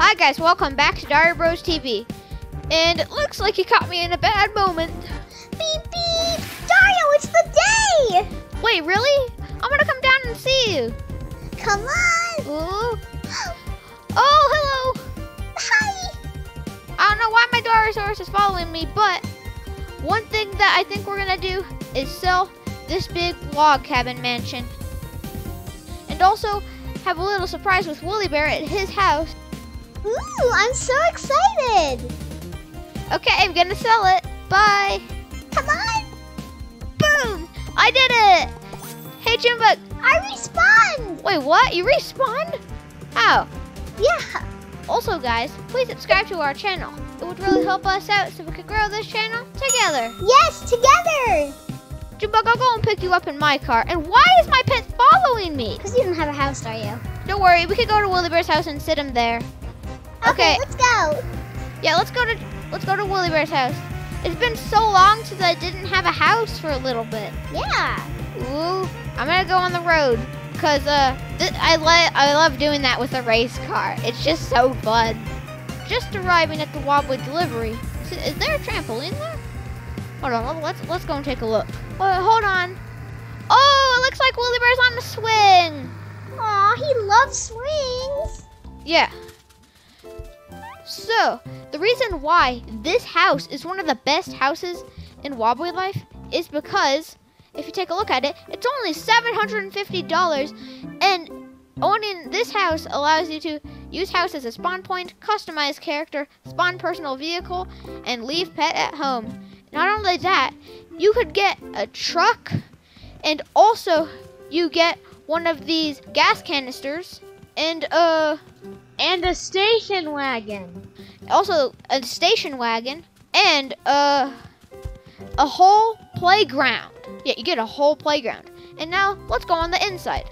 Hi guys, welcome back to Dario Bros TV. And it looks like you caught me in a bad moment. Beep beep! Dario, it's the day! Wait, really? I'm gonna come down and see you. Come on! Ooh. Oh, hello! Hi! I don't know why my Dariosaurus is following me, but one thing that I think we're gonna do is sell this big log cabin mansion. And also have a little surprise with Woolly Bear at his house. Ooh, I'm so excited! Okay, I'm gonna sell it. Bye! Come on! Boom! I did it! Hey, Jimbug! I respawned! Wait, what? You respawned? How? Yeah! Also, guys, please subscribe to our channel. It would really help us out so we could grow this channel together. Yes, together! Jimbug, I'll go and pick you up in my car. And why is my pet following me? Because you don't have a house, are you? Don't worry, we could go to Woolly Bear's house and sit him there. Okay, let's go. Yeah, let's go to Woolly Bear's house. It's been so long since I didn't have a house for a little bit. Yeah. Ooh, I'm gonna go on the road because I love doing that with a race car. It's just so fun. Just arriving at the Wobbly Delivery. Is there a trampoline there? Hold on, let's go and take a look. Wait, hold on. Oh, it looks like Woolly Bear's on the swing. Aw, he loves swings. Yeah. So, the reason why this house is one of the best houses in Wobbly Life is because, if you take a look at it, it's only $750, and owning this house allows you to use house as a spawn point, customize character, spawn personal vehicle, and leave pet at home. Not only that, you could get a truck, and also you get one of these gas canisters, and a station wagon. Also, a station wagon and a whole playground. Yeah, you get a whole playground. And now, let's go on the inside.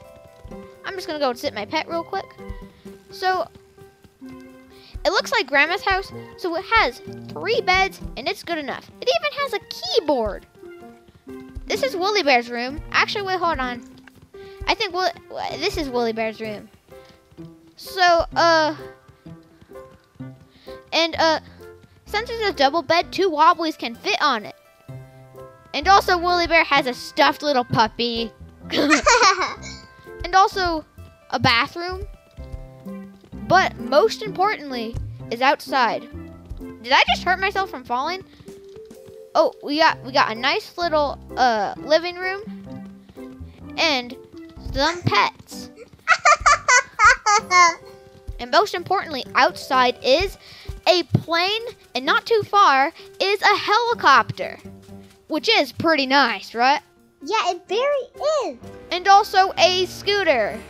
I'm just gonna go and sit my pet real quick. So, it looks like Grandma's house, so it has 3 beds, and it's good enough. It even has a keyboard. This is Woolly Bear's room. Actually, wait, hold on. I think this is Woolly Bear's room. So, since it's a double bed, 2 Wobblies can fit on it. And also, Woolly Bear has a stuffed little puppy. And also, a bathroom. But, most importantly, is outside. Did I just hurt myself from falling? Oh, we got a nice little, living room. And some pets. And most importantly, outside is a plane, and not too far is a helicopter, which is pretty nice, right? Yeah, it very is. And also a scooter.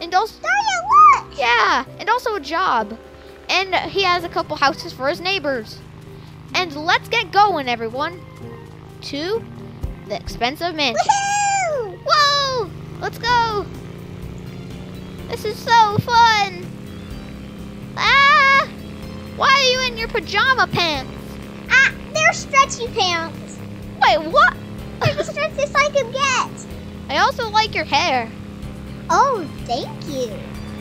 And also, Dario, look! Yeah, and also a job. And he has a couple houses for his neighbors. And let's get going, everyone, to the expensive mansion. Woohoo! Whoa! Let's go! This is so fun! Ah! Why are you in your pajama pants? Ah, they're stretchy pants. Wait, what? They're the stretchiest I could get. I also like your hair. Oh, thank you.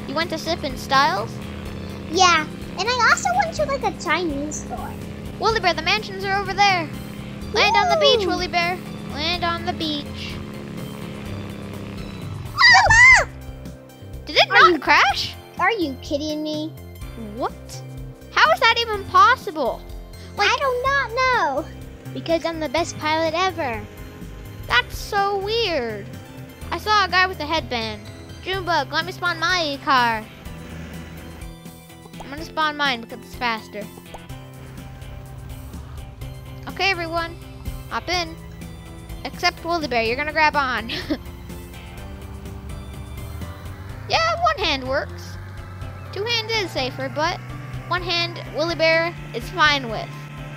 You went to Sippin' Styles? Yeah, and I also went to like a Chinese store. Woolly Bear, the mansions are over there. Land on the beach, Woolly Bear. Land on the beach. Did it not crash? Are you kidding me? What? How is that even possible? Like, I do not know. Because I'm the best pilot ever. That's so weird. I saw a guy with a headband. Junebug, let me spawn my car. I'm gonna spawn mine because it's faster. Okay, everyone, hop in. Except Woolly Bear, you're gonna grab on. Yeah, one hand works. 2 hands is safer, but 1 hand Woolly Bear is fine with.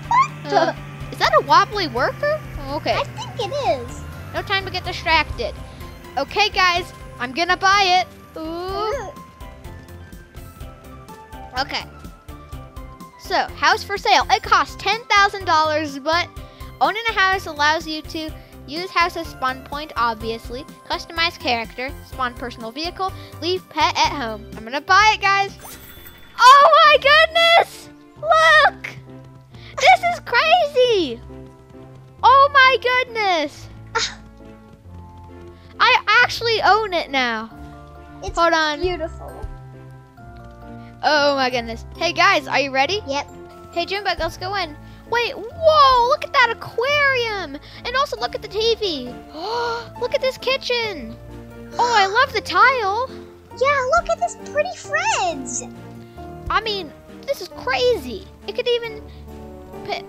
What the? Is that a wobbly worker? Okay. I think it is. No time to get distracted. Okay, guys, I'm gonna buy it. Ooh. Okay. So, house for sale. It costs $10,000, but owning a house allows you to use house as spawn point, obviously. Customize character, spawn personal vehicle, leave pet at home. I'm gonna buy it, guys. Oh my goodness! Look! This is crazy! Oh my goodness! I actually own it now. It's Hold on. Beautiful. Oh my goodness. Hey guys, are you ready? Yep. Hey Junebug, let's go in. Wait, whoa, look at that aquarium. And also look at the TV. Look at this kitchen. Oh, I love the tile. Yeah, look at this pretty Fred's. I mean, this is crazy. It could even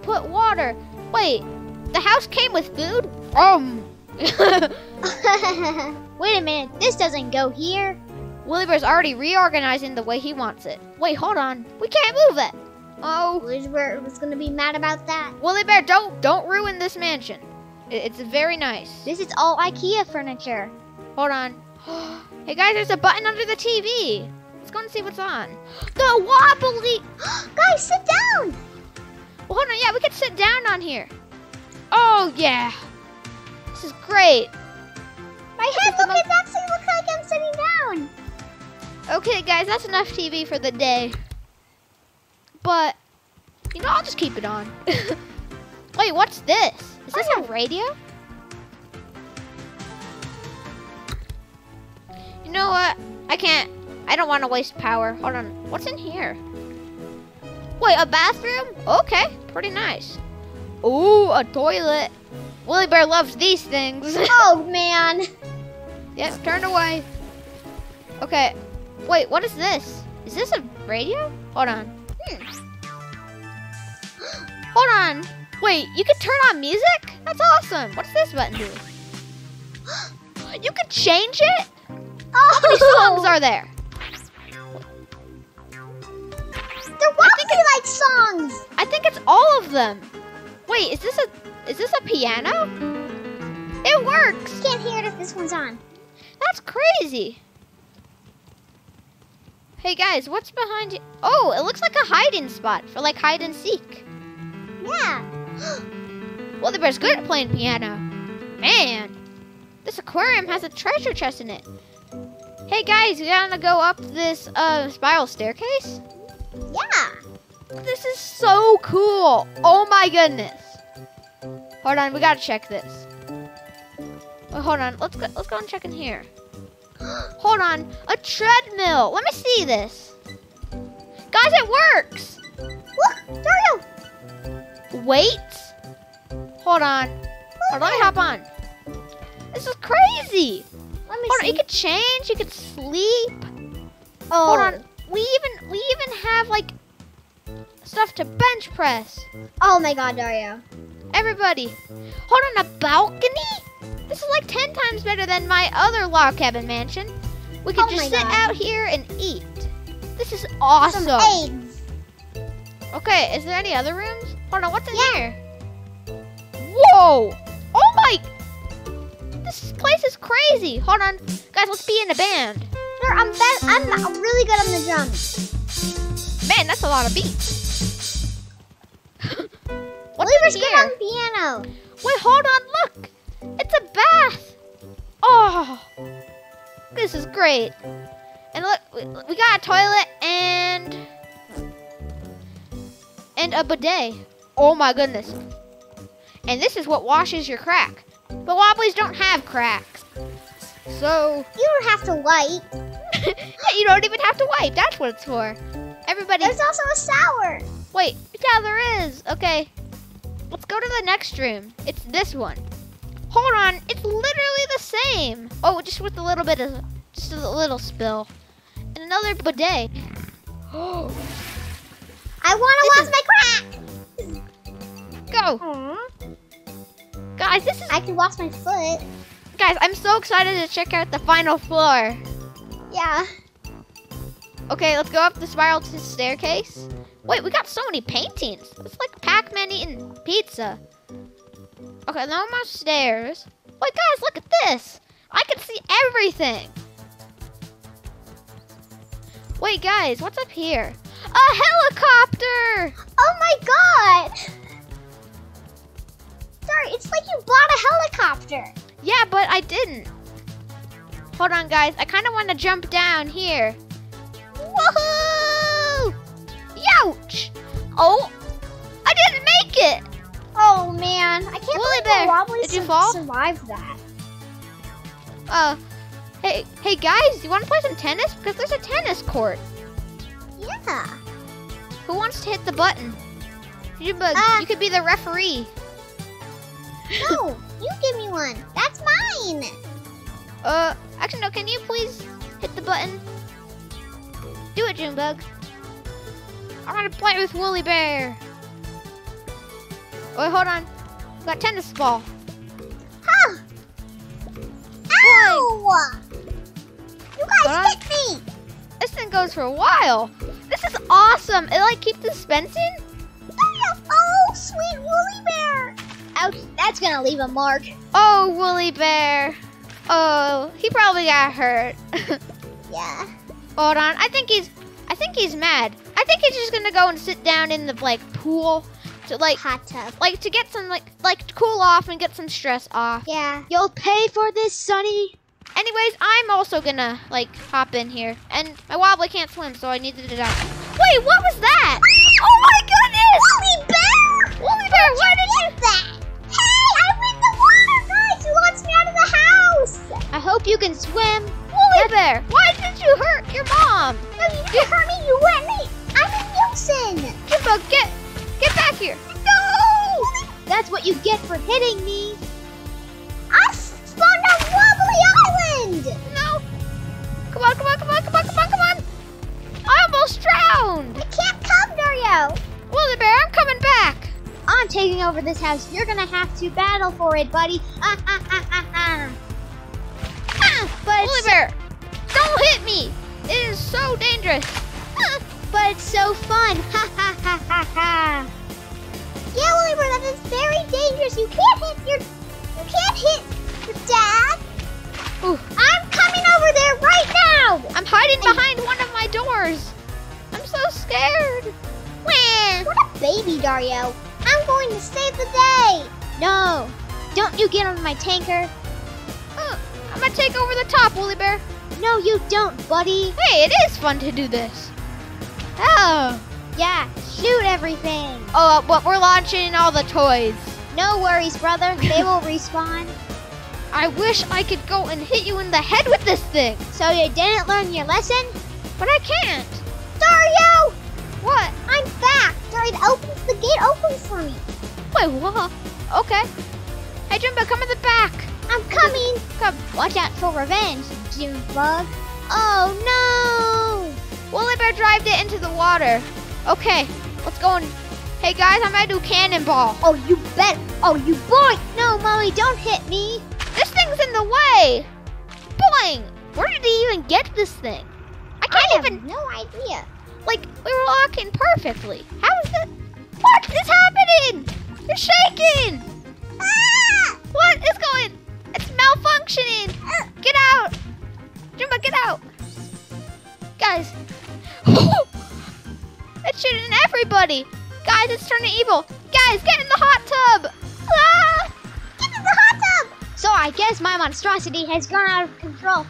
put water. Wait, the house came with food? Wait a minute, this doesn't go here. Woolly Bear's already reorganizing the way he wants it. Wait, hold on. We can't move it. Oh. Woolly Bear was going to be mad about that. Woolly Bear, don't ruin this mansion. It's very nice. This is all IKEA furniture. Hold on. Hey, guys, there's a button under the TV. Let's go and see what's on. The wobbly. Guys, sit down. Well, hold on. Yeah, we could sit down on here. Oh, yeah. This is great. My head actually looks like I'm sitting down. Okay, guys, that's enough TV for the day. But, you know, I'll just keep it on. Wait, what's this? Is this a radio? You know what? I don't want to waste power. Hold on. What's in here? Wait, a bathroom? Okay, pretty nice. Ooh, a toilet. Woolly Bear loves these things. Oh, man. Yep, turned away. Okay. Wait, what is this? Is this a radio? Hold on. Hold on. Wait, you can turn on music? That's awesome. What's this button do? You can change it? Oh. How many songs are there? They're wobbly-like songs. I think it's all of them. Wait, is this a piano? It works. Can't hear it if this one's on. That's crazy. Hey guys, what's behind you? Oh, it looks like a hiding spot for like hide and seek. Yeah. Well, the bear's good at playing piano. Man, this aquarium has a treasure chest in it. Hey guys, you wanna go up this spiral staircase? Yeah. This is so cool. Oh my goodness. Hold on, we gotta check this. Well, hold on, let's go and check in here. Hold on, a treadmill. Let me see this. Guys, it works. Look, Dario. Weights? Hold on. Hold on, let me hop on. This is crazy. Let me see. Hold on, you could change, you could sleep. Oh. Hold on, we even have like stuff to bench press. Oh my God, Dario. Everybody, hold on, a balcony? This is like 10 times better than my other log cabin mansion. We could just sit out here and eat. This is awesome. Some eggs. Okay, is there any other rooms? Hold on, what's in here? Whoa! Oh my! This place is crazy. Hold on, guys, let's be in a band. Sure, I'm really good on the drums. Man, that's a lot of beats. What's in here? Good on piano. Wait, hold on, look. It's a bath. Oh, this is great. And look, we got a toilet and a bidet. Oh my goodness. And this is what washes your crack. But wobblies don't have cracks. So. You don't have to wipe. Yeah, you don't even have to wipe. That's what it's for. Everybody. There's also a shower. Wait, yeah, there is. Okay, let's go to the next room. It's this one. Hold on, it's literally the same. Oh, just with a little spill. And another bidet. Oh. I wanna wash my crack. Go. Aww. Guys, this is. I can wash my foot. Guys, I'm so excited to check out the final floor. Yeah. Okay, let's go up the spiral staircase. Wait, we got so many paintings. It's like Pac-Man eating pizza. Okay, now I'm on stairs. Wait, guys, look at this. I can see everything. Wait, guys, what's up here? A helicopter! Oh, my God. Sorry, it's like you bought a helicopter. Yeah, but I didn't. Hold on, guys. I kind of want to jump down here. Woohoo! fall? Survive that. Hey guys, you want to play some tennis? Because there's a tennis court. Yeah. Who wants to hit the button? You could be the referee. No, you give me one. That's mine. Actually, no. Can you please hit the button? Do it, Junebug. I want to play with Woolly Bear. Wait, hold on. We've got tennis ball. Huh. Ow! You guys hit me. This thing goes for a while. This is awesome. It like keeps dispensing. Oh, sweet Woolly Bear. Ouch, that's gonna leave a mark. Oh, Woolly Bear. Oh, he probably got hurt. Yeah. Hold on. I think he's mad. I think he's just gonna go and sit down in the pool to hot tub. To get some to cool off and get some stress off. Yeah. You'll pay for this, Sonny. Anyways, I'm also gonna hop in here. And my wobbly can't swim, so I needed to die. Wait, what was that? Oh my goodness! Woolly Bear! Woolly Bear, why did you that? Hey, I'm in the water, guys! He launched me out of the house! I hope you can swim. Woolly Bear, why did you hurt your mom? No, you didn't hurt me, you wet me! I'm in Wilson! Jimbo, get back here! No! That's what you get for hitting me! I spawned on Wobbly Island! No! Come on! I almost drowned! I can't come, Dario! Woolly Bear, I'm coming back! I'm taking over this house. You're gonna have to battle for it, buddy. Woolly Bear, don't hit me! It is so dangerous. But it's so fun. Yeah, Woolly Bear, that is very dangerous. You can't hit your dad. Ooh. I'm coming over there right now! I'm hiding behind one of my doors. I'm so scared. Wah. What a baby, Dario. I'm going to save the day. No, don't you get on my tanker. I'm going to take over the top, Woolly Bear. No, you don't, buddy. Hey, it is fun to do this. Oh. Yeah, shoot everything. Oh, but we're launching all the toys. No worries, brother. They will respawn. I wish I could go and hit you in the head with this thing. So you didn't learn your lesson? But I can't. Dario! What? I'm back. Dario, the gate opens for me. Wait, what? Okay. Hey, Junebug, come in the back. I'm coming. Come. Watch out for revenge, Junebug. Oh, no. Woolly Bear drived it into the water. Okay, let's go and... Hey, guys, I'm going to do cannonball. Oh, you bet. Oh, you boy. No, Molly, don't hit me. This thing's in the way! Boing! Where did he even get this thing? I have no idea. We were walking perfectly. How is this? What is happening? You're shaking! Ah! What is going? It's malfunctioning! Get out! Jumbo, get out! Guys! It's shooting everybody! Guys, it's turning evil! Guys, get in the hot tub! Ah! So I guess my monstrosity has gone out of control.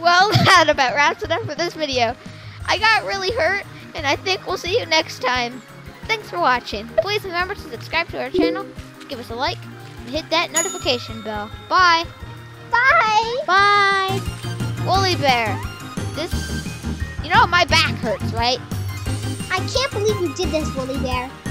Well, that about wraps it up for this video. I got really hurt, and I think we'll see you next time. Thanks for watching. Please remember to subscribe to our channel, give us a like, and hit that notification bell. Bye. Bye. Bye. Woolly Bear, my back hurts, right? I can't believe you did this, Woolly Bear.